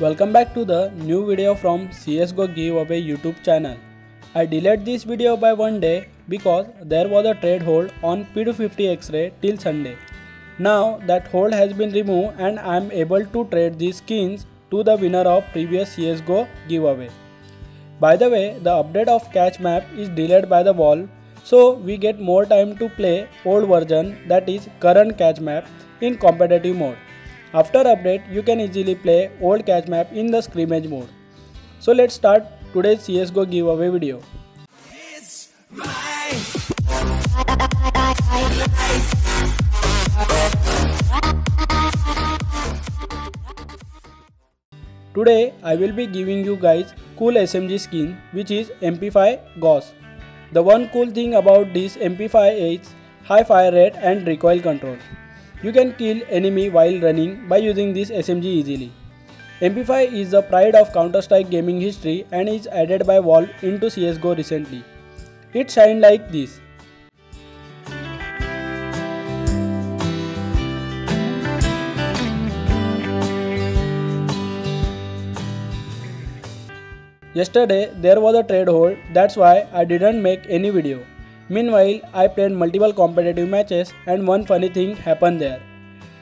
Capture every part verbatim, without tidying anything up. Welcome back to the new video from C S G O giveaway YouTube channel. I delayed this video by one day because there was a trade hold on P two fifty X-ray till Sunday. Now that hold has been removed and I am able to trade these skins to the winner of previous C S G O giveaway. By the way, the update of Cache map is delayed by the Valve, so we get more time to play old version, that is current Cache map, in competitive mode. After update, you can easily play old Cache map in the scrimmage mode. So let's start today's C S G O giveaway video. Today I will be giving you guys cool S M G skin, which is M P five Gauss. The one cool thing about this M P five is high fire rate and recoil control. You can kill enemy while running by using this S M G easily. M P five is the pride of Counter-Strike gaming history and is added by Valve into C S G O recently. It shines like this. Yesterday there was a trade hold, that's why I didn't make any video. Meanwhile, I played multiple competitive matches and one funny thing happened there.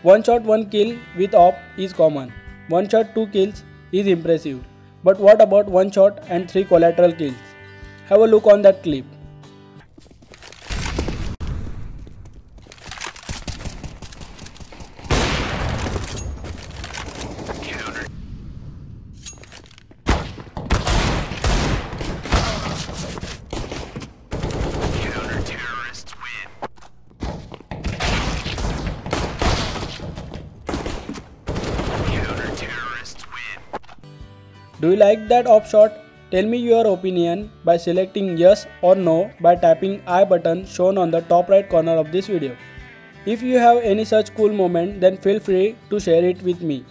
one shot one kill with O P is common. one shot two kills is impressive. But what about one shot and three collateral kills? Have a look on that clip. Do you like that O P shot? Tell me your opinion by selecting yes or no by tapping I button shown on the top right corner of this video. If you have any such cool moment, then feel free to share it with me.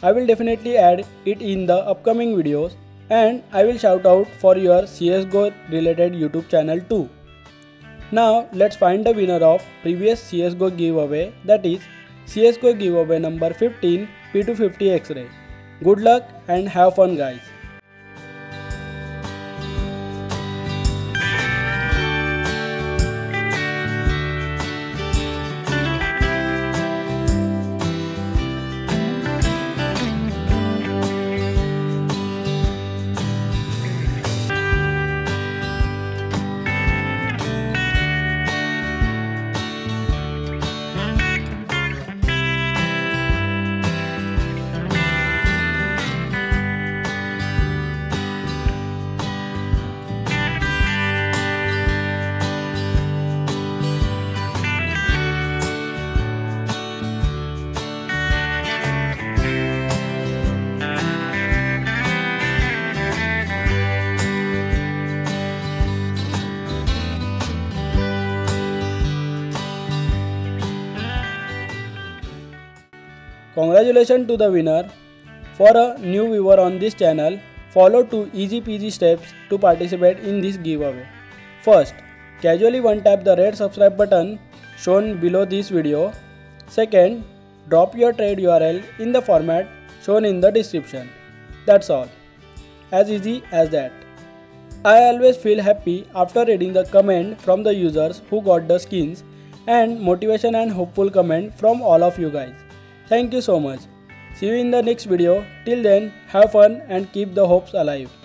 I will definitely add it in the upcoming videos and I will shout out for your C S G O related YouTube channel too. Now let's find the winner of previous C S G O giveaway, that is C S G O giveaway number fifteen P two fifty X-ray. Good luck and have fun guys. Congratulations to the winner. For a new viewer on this channel, follow two easy peasy steps to participate in this giveaway. First, casually one tap the red subscribe button shown below this video. Second, drop your trade U R L in the format shown in the description. That's all. As easy as that. I always feel happy after reading the comment from the users who got the skins, and motivation and hopeful comment from all of you guys. Thank you so much. See you in the next video. Till then, have fun and keep the hopes alive.